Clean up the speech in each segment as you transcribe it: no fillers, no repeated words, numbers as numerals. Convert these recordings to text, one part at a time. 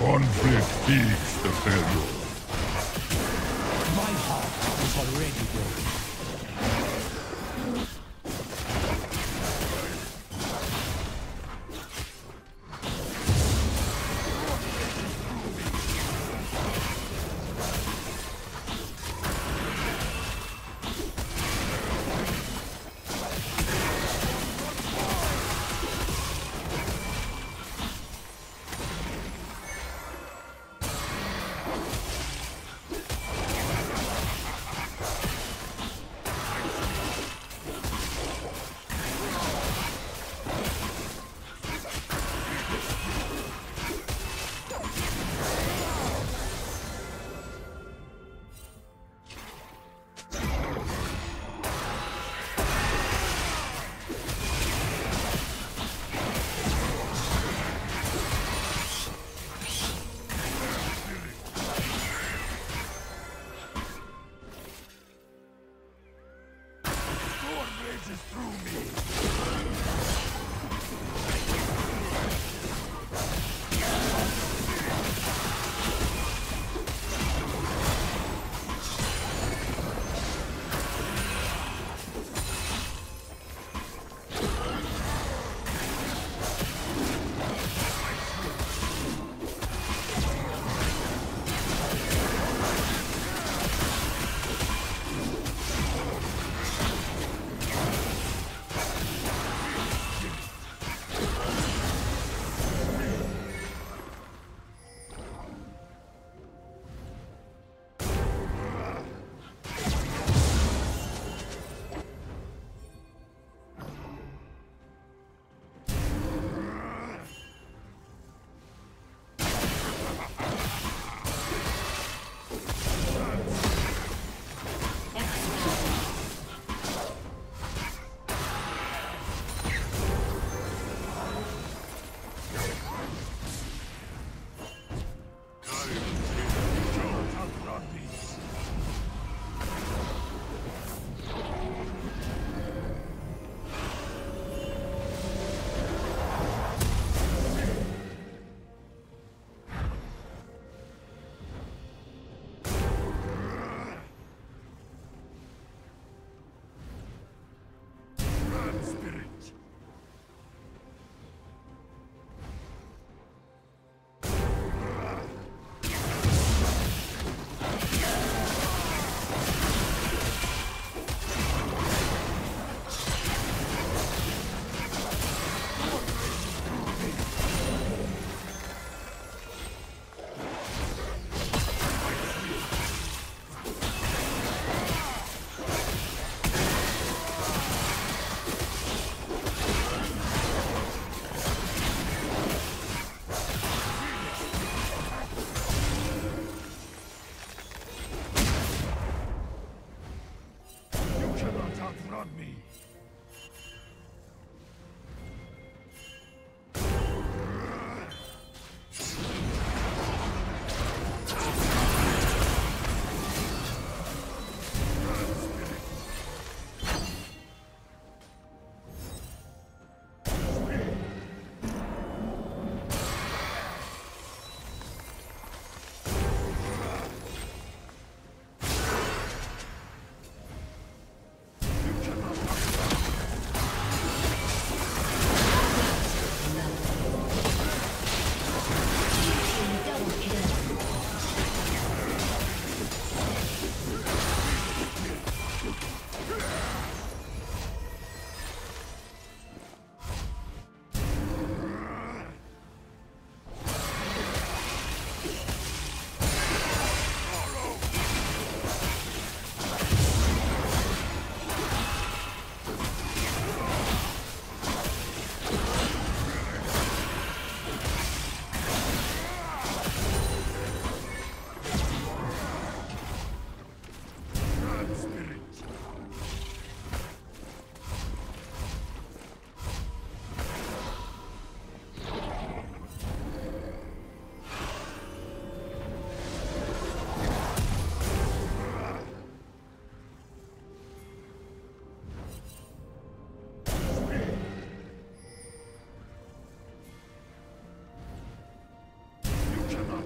Conflict feeds the failure. My heart is already broken.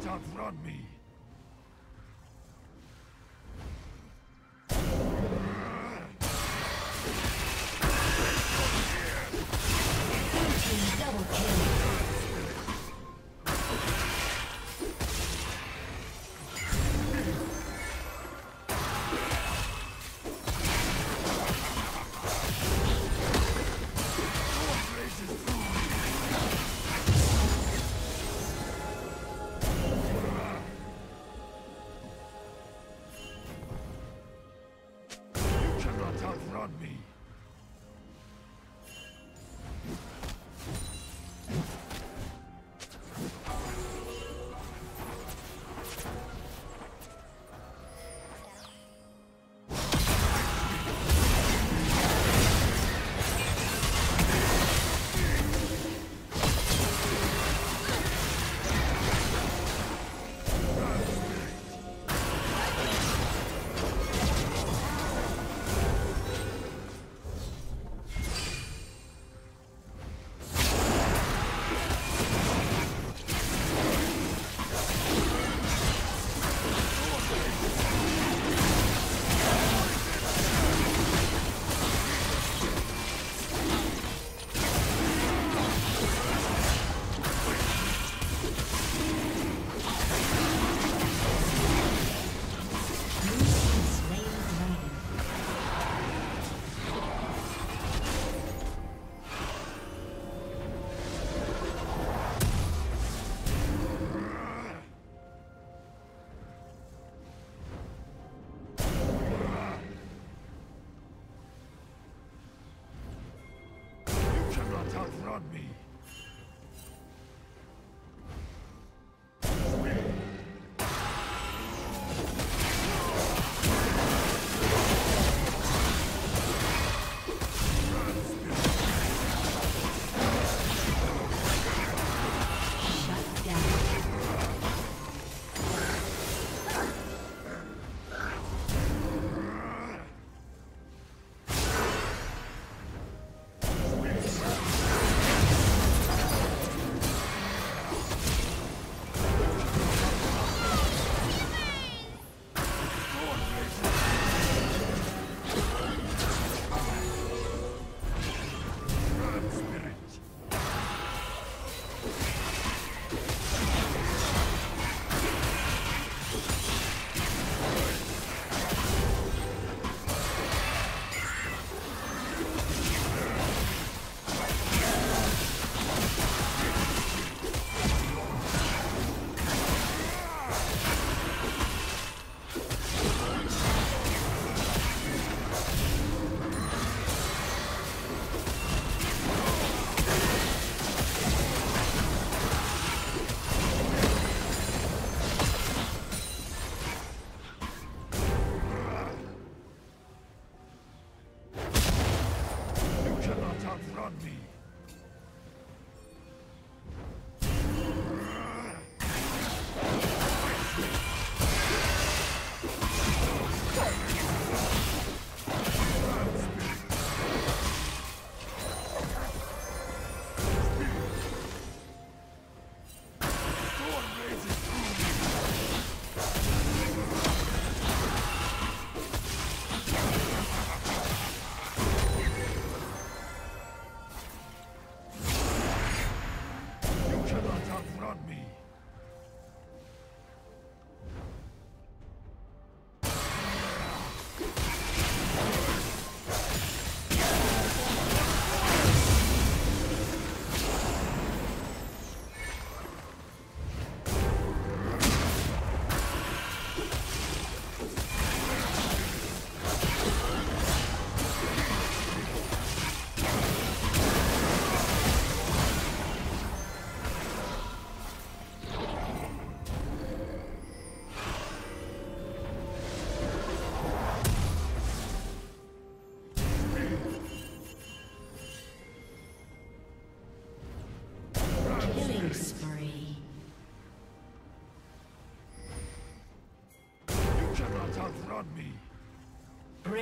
cannot outrun me.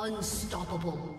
Unstoppable.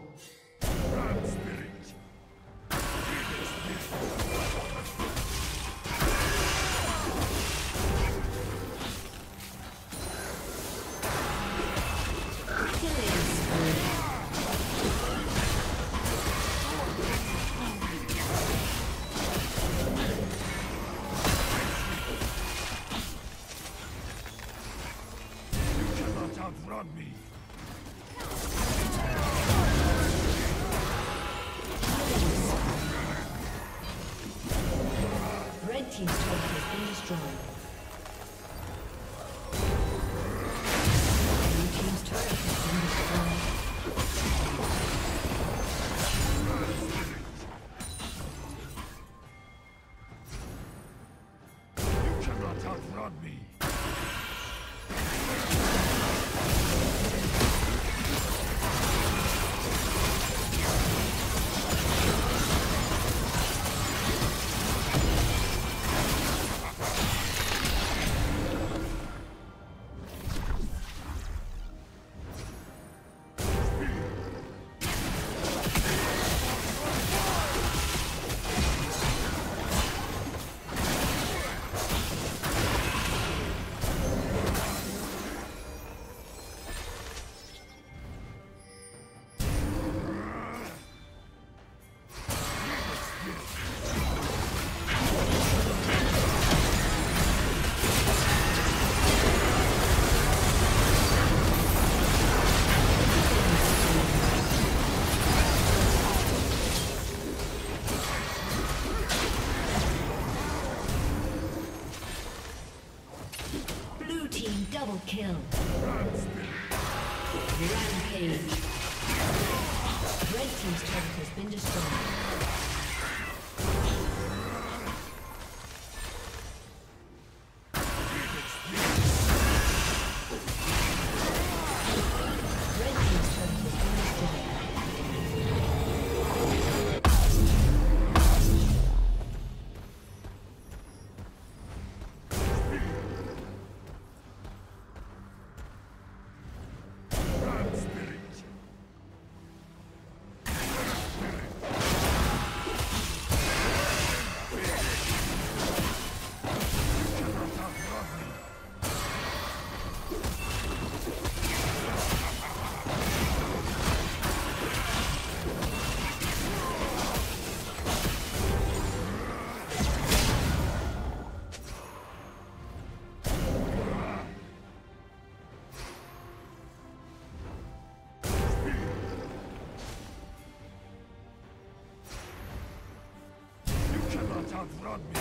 Team's turret has been destroyed. Blue team's turret has been destroyed. Kill. Rampage. Red team's turret has been destroyed. Outrun me.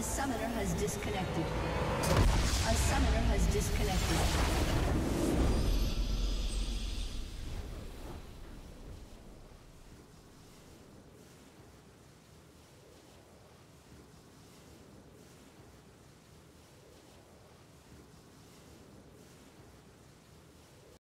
A summoner has disconnected. A summoner has disconnected.